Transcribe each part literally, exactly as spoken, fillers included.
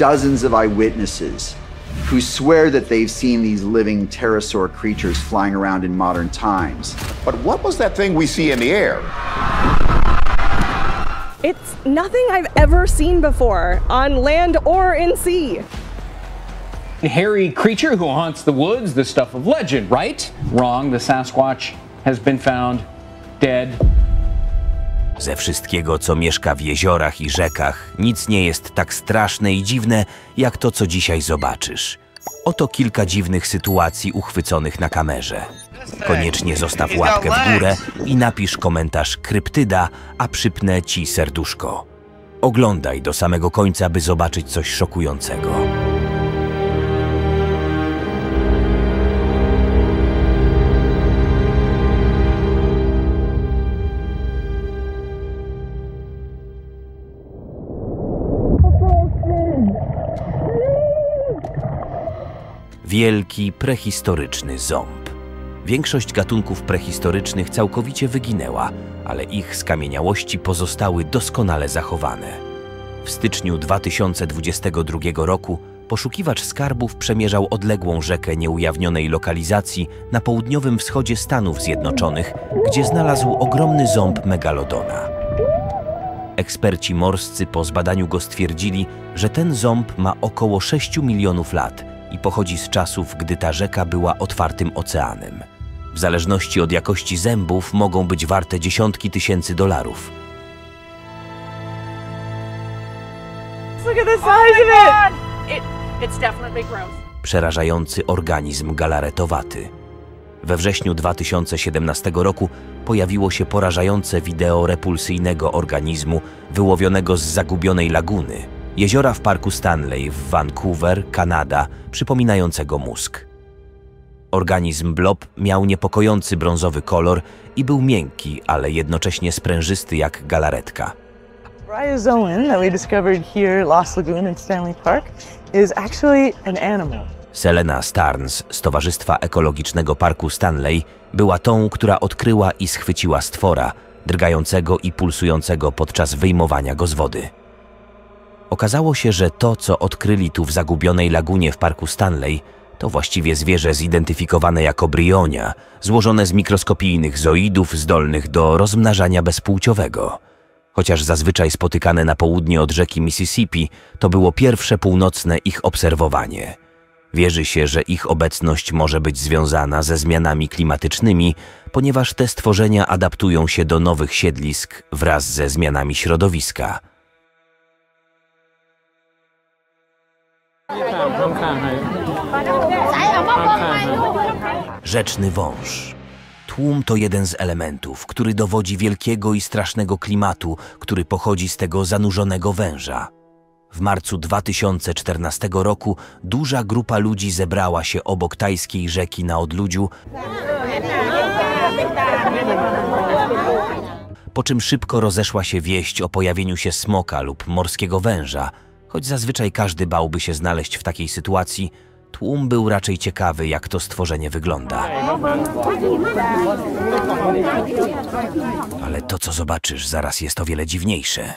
dozens of eyewitnesses who swear that they've seen these living pterosaur creatures flying around in modern times. But what was that thing we see in the air? It's nothing I've ever seen before, on land or in sea. A hairy creature who haunts the woods, the stuff of legend, right? Wrong, the Sasquatch has been found dead. Ze wszystkiego, co mieszka w jeziorach i rzekach, nic nie jest tak straszne i dziwne, jak to, co dzisiaj zobaczysz. Oto kilka dziwnych sytuacji uchwyconych na kamerze. Koniecznie zostaw łapkę w górę i napisz komentarz Kryptyda, a przypnę ci serduszko. Oglądaj do samego końca, by zobaczyć coś szokującego. Wielki, prehistoryczny ząb. Większość gatunków prehistorycznych całkowicie wyginęła, ale ich skamieniałości pozostały doskonale zachowane. W styczniu dwa tysiące dwudziestego drugiego roku poszukiwacz skarbów przemierzał odległą rzekę nieujawnionej lokalizacji na południowym wschodzie Stanów Zjednoczonych, gdzie znalazł ogromny ząb megalodona. Eksperci morscy po zbadaniu go stwierdzili, że ten ząb ma około sześciu milionów lat i pochodzi z czasów, gdy ta rzeka była otwartym oceanem. W zależności od jakości zębów mogą być warte dziesiątki tysięcy dolarów. Przerażający organizm galaretowaty. We wrześniu dwa tysiące siedemnastego roku pojawiło się porażające wideo repulsyjnego organizmu wyłowionego z zagubionej laguny, jeziora w parku Stanley w Vancouver, Kanada, przypominającego mózg. Organizm blob miał niepokojący brązowy kolor i był miękki, ale jednocześnie sprężysty jak galaretka. Selena Starnes z Towarzystwa Ekologicznego Parku Stanley była tą, która odkryła i schwyciła stwora, drgającego i pulsującego podczas wyjmowania go z wody. Okazało się, że to, co odkryli tu w zagubionej lagunie w parku Stanley, to właściwie zwierzę zidentyfikowane jako brionia, złożone z mikroskopijnych zoidów zdolnych do rozmnażania bezpłciowego. Chociaż zazwyczaj spotykane na południe od rzeki Mississippi, to było pierwsze północne ich obserwowanie. Wierzy się, że ich obecność może być związana ze zmianami klimatycznymi, ponieważ te stworzenia adaptują się do nowych siedlisk wraz ze zmianami środowiska. Rzeczny wąż. Tłum to jeden z elementów, który dowodzi wielkiego i strasznego klimatu, który pochodzi z tego zanurzonego węża. W marcu dwa tysiące czternastego roku duża grupa ludzi zebrała się obok tajskiej rzeki na odludziu, po czym szybko rozeszła się wieść o pojawieniu się smoka lub morskiego węża. Choć zazwyczaj każdy bałby się znaleźć w takiej sytuacji, tłum był raczej ciekawy, jak to stworzenie wygląda. Ale to, co zobaczysz, zaraz jest o wiele dziwniejsze.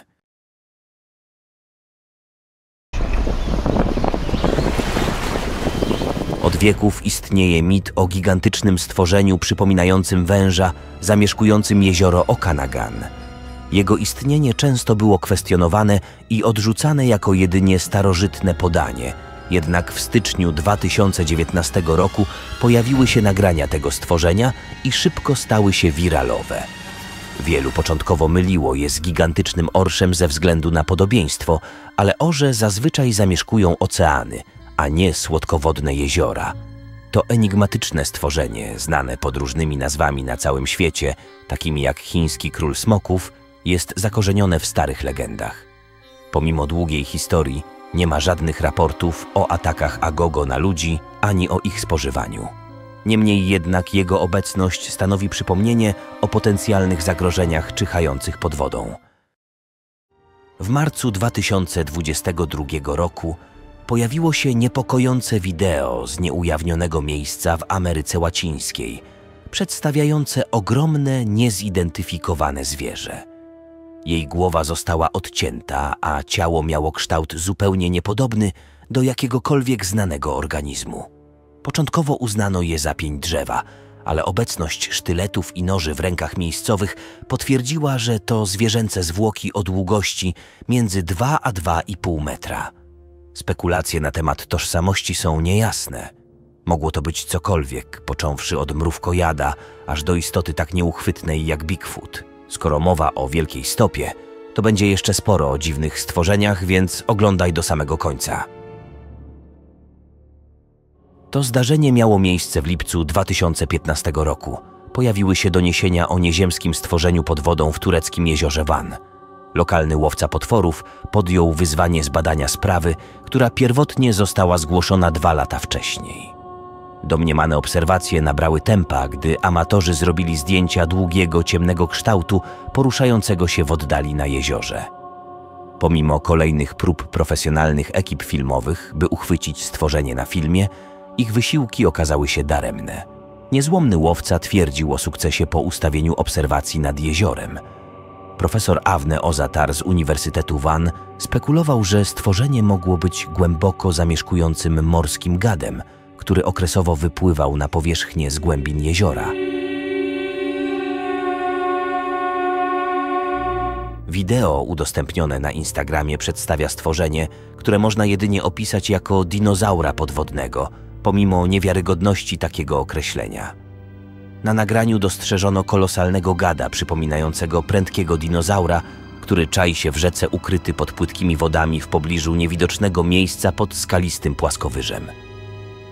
Od wieków istnieje mit o gigantycznym stworzeniu przypominającym węża, zamieszkującym jezioro Okanagan. Jego istnienie często było kwestionowane i odrzucane jako jedynie starożytne podanie. Jednak w styczniu dwa tysiące dziewiętnastego roku pojawiły się nagrania tego stworzenia i szybko stały się wiralowe. Wielu początkowo myliło je z gigantycznym orszem ze względu na podobieństwo, ale orze zazwyczaj zamieszkują oceany, a nie słodkowodne jeziora. To enigmatyczne stworzenie, znane pod różnymi nazwami na całym świecie, takimi jak chiński król smoków, jest zakorzenione w starych legendach. Pomimo długiej historii nie ma żadnych raportów o atakach agogo na ludzi ani o ich spożywaniu. Niemniej jednak jego obecność stanowi przypomnienie o potencjalnych zagrożeniach czyhających pod wodą. W marcu dwa tysiące dwudziestego drugiego roku pojawiło się niepokojące wideo z nieujawnionego miejsca w Ameryce Łacińskiej, przedstawiające ogromne, niezidentyfikowane zwierzę. Jej głowa została odcięta, a ciało miało kształt zupełnie niepodobny do jakiegokolwiek znanego organizmu. Początkowo uznano je za pień drzewa, ale obecność sztyletów i noży w rękach miejscowych potwierdziła, że to zwierzęce zwłoki o długości między dwa a dwa i pół metra. Spekulacje na temat tożsamości są niejasne. Mogło to być cokolwiek, począwszy od mrówkojada, aż do istoty tak nieuchwytnej jak Bigfoot. Skoro mowa o wielkiej stopie, to będzie jeszcze sporo o dziwnych stworzeniach, więc oglądaj do samego końca. To zdarzenie miało miejsce w lipcu dwa tysiące piętnastego roku. Pojawiły się doniesienia o nieziemskim stworzeniu pod wodą w tureckim jeziorze Wan. Lokalny łowca potworów podjął wyzwanie zbadania sprawy, która pierwotnie została zgłoszona dwa lata wcześniej. Domniemane obserwacje nabrały tempa, gdy amatorzy zrobili zdjęcia długiego, ciemnego kształtu poruszającego się w oddali na jeziorze. Pomimo kolejnych prób profesjonalnych ekip filmowych, by uchwycić stworzenie na filmie, ich wysiłki okazały się daremne. Niezłomny łowca twierdził o sukcesie po ustawieniu obserwacji nad jeziorem. Profesor Avne Ozatar z Uniwersytetu Van spekulował, że stworzenie mogło być głęboko zamieszkującym morskim gadem, który okresowo wypływał na powierzchnię z głębin jeziora. Wideo udostępnione na Instagramie przedstawia stworzenie, które można jedynie opisać jako dinozaura podwodnego, pomimo niewiarygodności takiego określenia. Na nagraniu dostrzeżono kolosalnego gada przypominającego prędkiego dinozaura, który czai się w rzece ukryty pod płytkimi wodami w pobliżu niewidocznego miejsca pod skalistym płaskowyżem.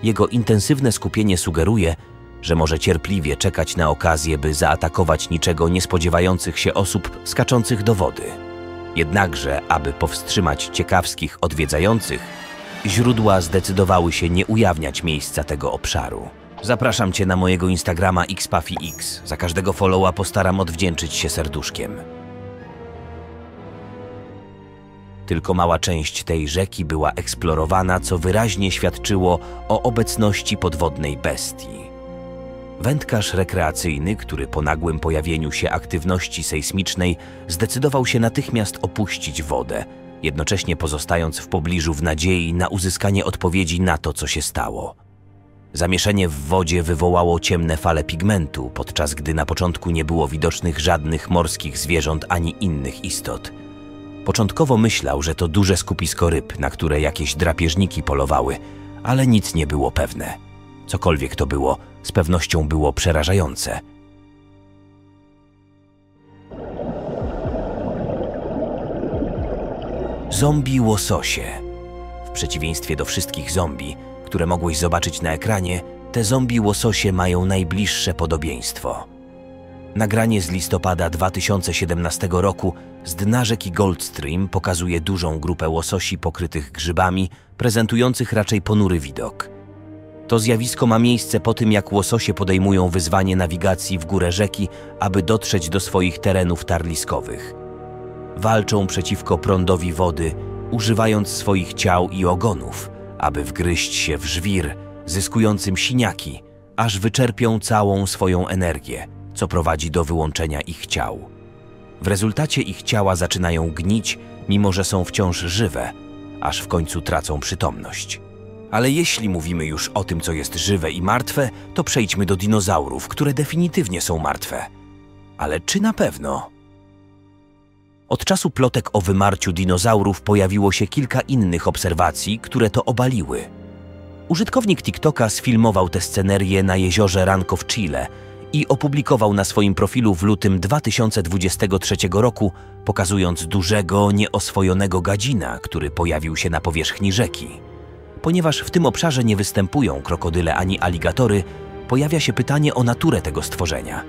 Jego intensywne skupienie sugeruje, że może cierpliwie czekać na okazję, by zaatakować niczego niespodziewających się osób skaczących do wody. Jednakże, aby powstrzymać ciekawskich odwiedzających, źródła zdecydowały się nie ujawniać miejsca tego obszaru. Zapraszam Cię na mojego Instagrama xpafix. Za każdego followa postaram odwdzięczyć się serduszkiem. Tylko mała część tej rzeki była eksplorowana, co wyraźnie świadczyło o obecności podwodnej bestii. Wędkarz rekreacyjny, który po nagłym pojawieniu się aktywności sejsmicznej zdecydował się natychmiast opuścić wodę, jednocześnie pozostając w pobliżu w nadziei na uzyskanie odpowiedzi na to, co się stało. Zamieszanie w wodzie wywołało ciemne fale pigmentu, podczas gdy na początku nie było widocznych żadnych morskich zwierząt ani innych istot. Początkowo myślał, że to duże skupisko ryb, na które jakieś drapieżniki polowały, ale nic nie było pewne. Cokolwiek to było, z pewnością było przerażające. Zombie łososie. W przeciwieństwie do wszystkich zombie, które mogłeś zobaczyć na ekranie, te zombie łososie mają najbliższe podobieństwo. Nagranie z listopada dwa tysiące siedemnastego roku z dna rzeki Goldstream pokazuje dużą grupę łososi pokrytych grzybami, prezentujących raczej ponury widok. To zjawisko ma miejsce po tym, jak łososie podejmują wyzwanie nawigacji w górę rzeki, aby dotrzeć do swoich terenów tarliskowych. Walczą przeciwko prądowi wody, używając swoich ciał i ogonów, aby wgryźć się w żwir, zyskującym siniaki, aż wyczerpią całą swoją energię, co prowadzi do wyłączenia ich ciał. W rezultacie ich ciała zaczynają gnić, mimo że są wciąż żywe, aż w końcu tracą przytomność. Ale jeśli mówimy już o tym, co jest żywe i martwe, to przejdźmy do dinozaurów, które definitywnie są martwe. Ale czy na pewno? Od czasu plotek o wymarciu dinozaurów pojawiło się kilka innych obserwacji, które to obaliły. Użytkownik TikToka sfilmował tę scenerię na jeziorze Ranco w Chile i opublikował na swoim profilu w lutym dwa tysiące dwudziestego trzeciego roku, pokazując dużego, nieoswojonego gadzina, który pojawił się na powierzchni rzeki. Ponieważ w tym obszarze nie występują krokodyle ani aligatory, pojawia się pytanie o naturę tego stworzenia.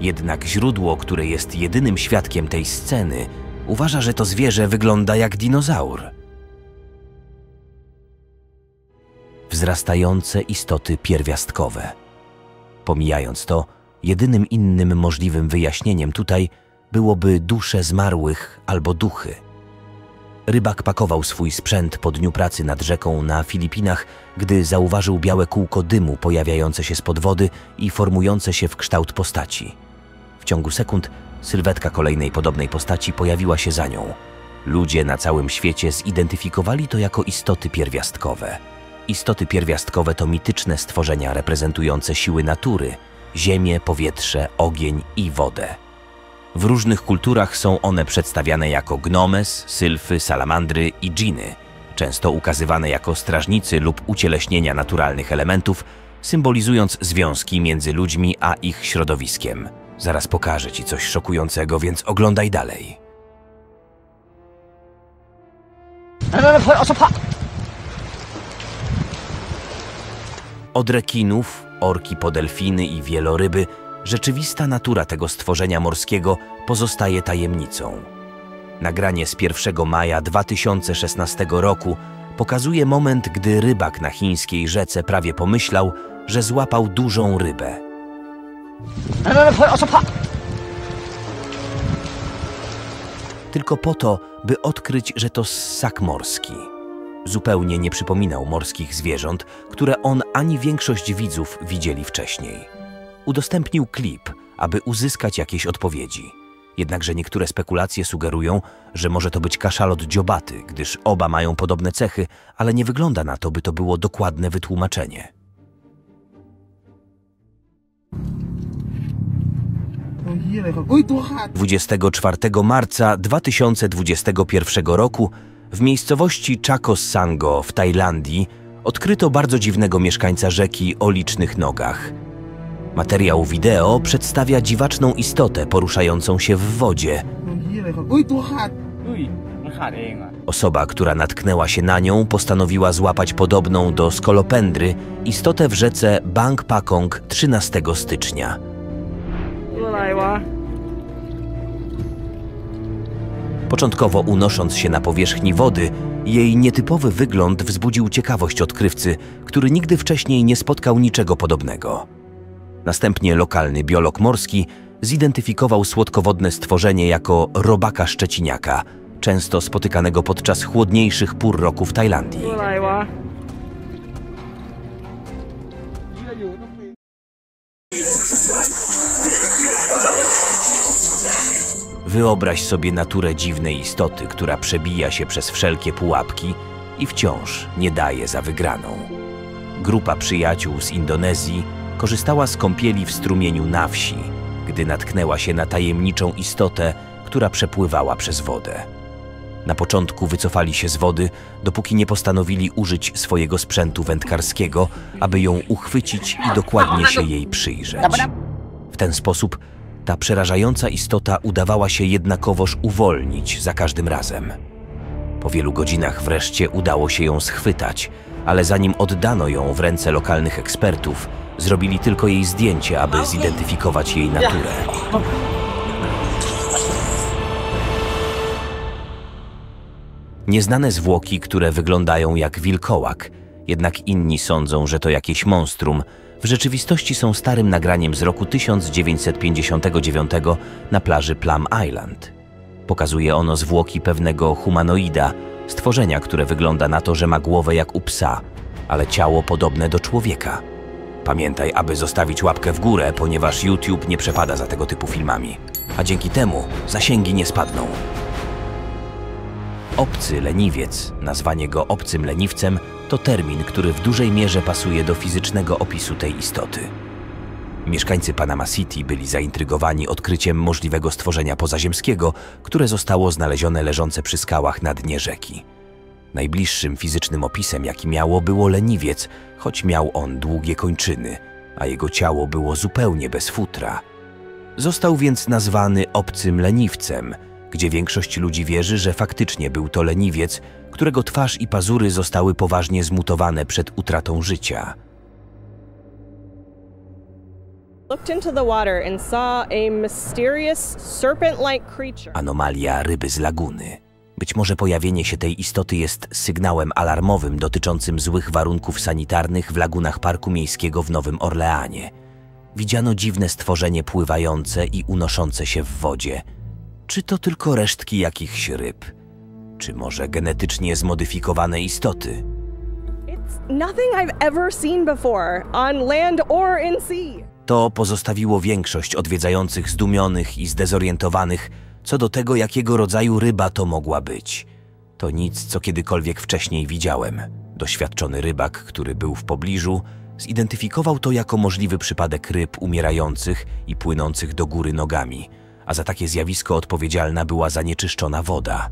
Jednak źródło, które jest jedynym świadkiem tej sceny, uważa, że to zwierzę wygląda jak dinozaur. Wzrastające istoty pierwiastkowe. Pomijając to, jedynym innym możliwym wyjaśnieniem tutaj byłoby dusze zmarłych albo duchy. Rybak pakował swój sprzęt po dniu pracy nad rzeką na Filipinach, gdy zauważył białe kółko dymu pojawiające się spod wody i formujące się w kształt postaci. W ciągu sekund Sylwetka kolejnej podobnej postaci pojawiła się za nią. Ludzie na całym świecie zidentyfikowali to jako istoty pierwiastkowe. Istoty pierwiastkowe to mityczne stworzenia reprezentujące siły natury, ziemię, powietrze, ogień i wodę. W różnych kulturach są one przedstawiane jako gnomes, sylfy, salamandry i dżiny, często ukazywane jako strażnicy lub ucieleśnienia naturalnych elementów, symbolizując związki między ludźmi a ich środowiskiem. Zaraz pokażę Ci coś szokującego, więc oglądaj dalej. Od rekinów, orki po delfiny i wieloryby, rzeczywista natura tego stworzenia morskiego pozostaje tajemnicą. Nagranie z pierwszego maja dwa tysiące szesnastego roku pokazuje moment, gdy rybak na chińskiej rzece prawie pomyślał, że złapał dużą rybę. Tylko po to, by odkryć, że to ssak morski. Zupełnie nie przypominał morskich zwierząt, które on ani większość widzów widzieli wcześniej. Udostępnił klip, aby uzyskać jakieś odpowiedzi. Jednakże niektóre spekulacje sugerują, że może to być kaszalot dziobaty, gdyż oba mają podobne cechy, ale nie wygląda na to, by to było dokładne wytłumaczenie. dwudziestego czwartego marca dwa tysiące dwudziestego pierwszego roku w miejscowości Chakosango w Tajlandii odkryto bardzo dziwnego mieszkańca rzeki o licznych nogach. Materiał wideo przedstawia dziwaczną istotę poruszającą się w wodzie. Osoba, która natknęła się na nią, postanowiła złapać podobną do skolopendry istotę w rzece Bang Pakong trzynastego stycznia. Początkowo unosząc się na powierzchni wody, jej nietypowy wygląd wzbudził ciekawość odkrywcy, który nigdy wcześniej nie spotkał niczego podobnego. Następnie lokalny biolog morski zidentyfikował słodkowodne stworzenie jako robaka szczeciniaka, często spotykanego podczas chłodniejszych pór roku w Tajlandii. Wyobraź sobie naturę dziwnej istoty, która przebija się przez wszelkie pułapki i wciąż nie daje za wygraną. Grupa przyjaciół z Indonezji korzystała z kąpieli w strumieniu na wsi, gdy natknęła się na tajemniczą istotę, która przepływała przez wodę. Na początku wycofali się z wody, dopóki nie postanowili użyć swojego sprzętu wędkarskiego, aby ją uchwycić i dokładnie się jej przyjrzeć. W ten sposób ta przerażająca istota udawała się jednakowoż uwolnić za każdym razem. Po wielu godzinach wreszcie udało się ją schwytać, ale zanim oddano ją w ręce lokalnych ekspertów, zrobili tylko jej zdjęcie, aby zidentyfikować jej naturę. Nieznane zwłoki, które wyglądają jak wilkołak, jednak inni sądzą, że to jakieś monstrum, w rzeczywistości są starym nagraniem z roku tysiąc dziewięćset pięćdziesiątego dziewiątego na plaży Plum Island. Pokazuje ono zwłoki pewnego humanoida, stworzenia, które wygląda na to, że ma głowę jak u psa, ale ciało podobne do człowieka. Pamiętaj, aby zostawić łapkę w górę, ponieważ YouTube nie przepada za tego typu filmami, a dzięki temu zasięgi nie spadną. Obcy leniwiec, nazwanie go obcym leniwcem, to termin, który w dużej mierze pasuje do fizycznego opisu tej istoty. Mieszkańcy Panama City byli zaintrygowani odkryciem możliwego stworzenia pozaziemskiego, które zostało znalezione leżące przy skałach na dnie rzeki. Najbliższym fizycznym opisem, jaki miało, było leniwiec, choć miał on długie kończyny, a jego ciało było zupełnie bez futra. Został więc nazwany obcym leniwcem, gdzie większość ludzi wierzy, że faktycznie był to leniwiec, którego twarz i pazury zostały poważnie zmutowane przed utratą życia. Anomalia ryby z laguny. Być może pojawienie się tej istoty jest sygnałem alarmowym dotyczącym złych warunków sanitarnych w lagunach Parku Miejskiego w Nowym Orleanie. Widziano dziwne stworzenie pływające i unoszące się w wodzie. Czy to tylko resztki jakichś ryb? Czy może genetycznie zmodyfikowane istoty? To pozostawiło większość odwiedzających zdumionych i zdezorientowanych co do tego, jakiego rodzaju ryba to mogła być. To nic, co kiedykolwiek wcześniej widziałem. Doświadczony rybak, który był w pobliżu, zidentyfikował to jako możliwy przypadek ryb umierających i płynących do góry nogami, a za takie zjawisko odpowiedzialna była zanieczyszczona woda.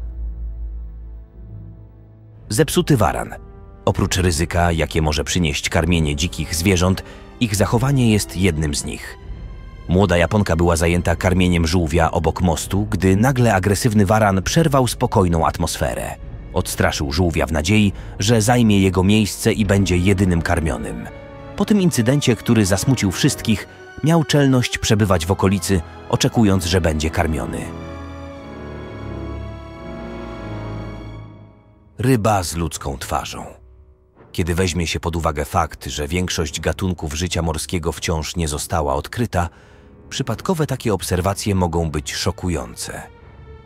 Zepsuty waran. Oprócz ryzyka, jakie może przynieść karmienie dzikich zwierząt, ich zachowanie jest jednym z nich. Młoda Japonka była zajęta karmieniem żółwia obok mostu, gdy nagle agresywny waran przerwał spokojną atmosferę. Odstraszył żółwia w nadziei, że zajmie jego miejsce i będzie jedynym karmionym. Po tym incydencie, który zasmucił wszystkich, miał czelność przebywać w okolicy, oczekując, że będzie karmiony. Ryba z ludzką twarzą. Kiedy weźmie się pod uwagę fakt, że większość gatunków życia morskiego wciąż nie została odkryta, przypadkowe takie obserwacje mogą być szokujące.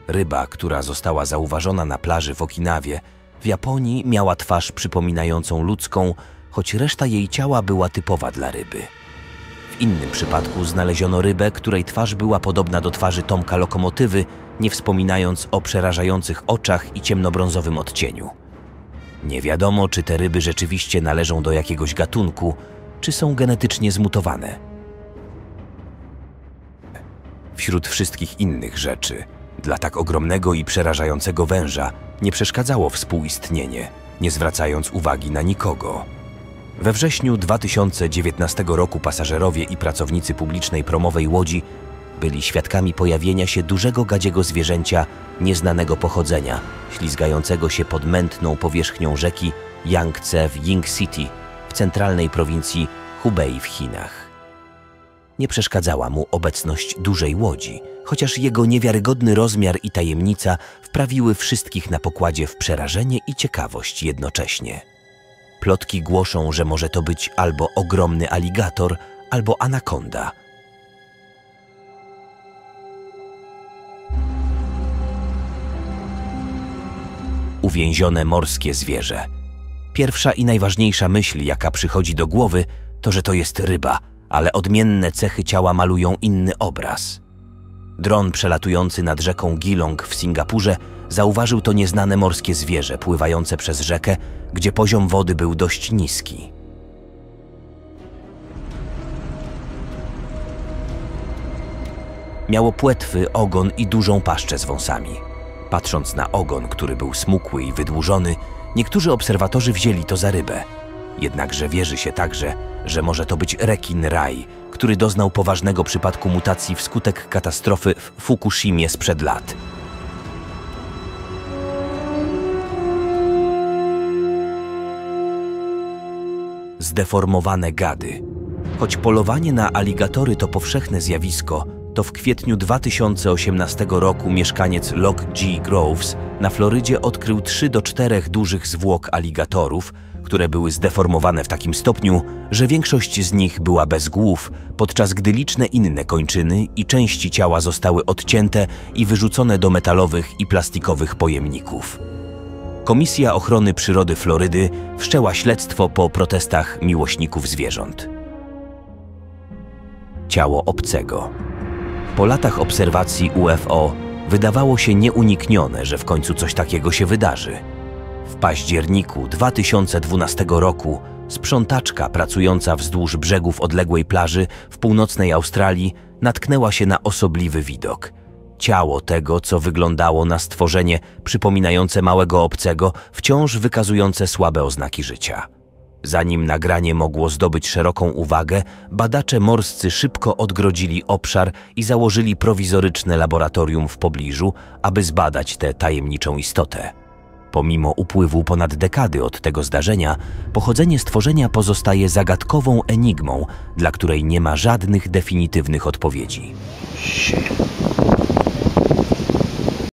Ryba, która została zauważona na plaży w Okinawie, w Japonii miała twarz przypominającą ludzką, choć reszta jej ciała była typowa dla ryby. W innym przypadku znaleziono rybę, której twarz była podobna do twarzy Tomka Lokomotywy, nie wspominając o przerażających oczach i ciemnobrązowym odcieniu. Nie wiadomo, czy te ryby rzeczywiście należą do jakiegoś gatunku, czy są genetycznie zmutowane. Wśród wszystkich innych rzeczy, dla tak ogromnego i przerażającego węża nie przeszkadzało współistnienie, nie zwracając uwagi na nikogo. We wrześniu dwa tysiące dziewiętnastego roku pasażerowie i pracownicy publicznej promowej łodzi byli świadkami pojawienia się dużego gadziego zwierzęcia nieznanego pochodzenia, ślizgającego się pod mętną powierzchnią rzeki Yangtze w Ying City w centralnej prowincji Hubei w Chinach. Nie przeszkadzała mu obecność dużej łodzi, chociaż jego niewiarygodny rozmiar i tajemnica wprawiły wszystkich na pokładzie w przerażenie i ciekawość jednocześnie. Plotki głoszą, że może to być albo ogromny aligator, albo anakonda. Uwięzione morskie zwierzę. Pierwsza i najważniejsza myśl, jaka przychodzi do głowy, to, że to jest ryba, ale odmienne cechy ciała malują inny obraz. Dron przelatujący nad rzeką Gilong w Singapurze zauważył to nieznane morskie zwierzę pływające przez rzekę, gdzie poziom wody był dość niski. Miało płetwy, ogon i dużą paszczę z wąsami. Patrząc na ogon, który był smukły i wydłużony, niektórzy obserwatorzy wzięli to za rybę. Jednakże wierzy się także, że może to być rekin raj, który doznał poważnego przypadku mutacji wskutek katastrofy w Fukushimie sprzed lat. Zdeformowane gady. Choć polowanie na aligatory to powszechne zjawisko, to w kwietniu dwa tysiące osiemnastego roku mieszkaniec Lock G. Groves na Florydzie odkrył trzy do czterech dużych zwłok aligatorów, które były zdeformowane w takim stopniu, że większość z nich była bez głów, podczas gdy liczne inne kończyny i części ciała zostały odcięte i wyrzucone do metalowych i plastikowych pojemników. Komisja Ochrony Przyrody Florydy wszczęła śledztwo po protestach miłośników zwierząt. Ciało obcego. Po latach obserwacji U F O wydawało się nieuniknione, że w końcu coś takiego się wydarzy. W październiku dwa tysiące dwunastego roku sprzątaczka pracująca wzdłuż brzegów odległej plaży w północnej Australii natknęła się na osobliwy widok. Ciało tego, co wyglądało na stworzenie przypominające małego obcego, wciąż wykazujące słabe oznaki życia. Zanim nagranie mogło zdobyć szeroką uwagę, badacze morscy szybko odgrodzili obszar i założyli prowizoryczne laboratorium w pobliżu, aby zbadać tę tajemniczą istotę. Pomimo upływu ponad dekady od tego zdarzenia, pochodzenie stworzenia pozostaje zagadkową enigmą, dla której nie ma żadnych definitywnych odpowiedzi.